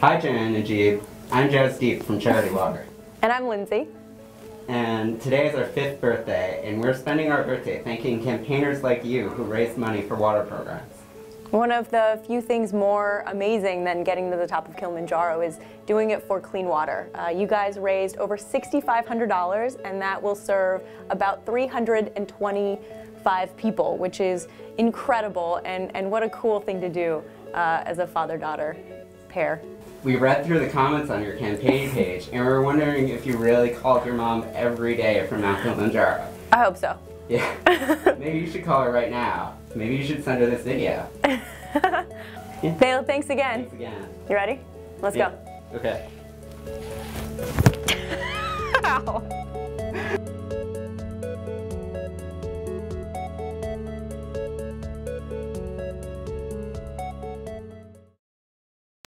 Hi, Jenna and Najeeb. I'm Jasdeep from Charity Water. And I'm Lindsay. And today is our 5th birthday, and we're spending our birthday thanking campaigners like you who raise money for water programs. One of the few things more amazing than getting to the top of Kilimanjaro is doing it for clean water. You guys raised over $6,500, and that will serve about 325 people, which is incredible, and what a cool thing to do as a father-daughter pair. We read through the comments on your campaign page, and we were wondering if you really called your mom every day from Mount Kilimanjaro. I hope so. Yeah. Maybe you should call her right now. Maybe you should send her this video. Yeah. Bail, thanks again. Thanks again. You ready? Let's go. Okay. Ow.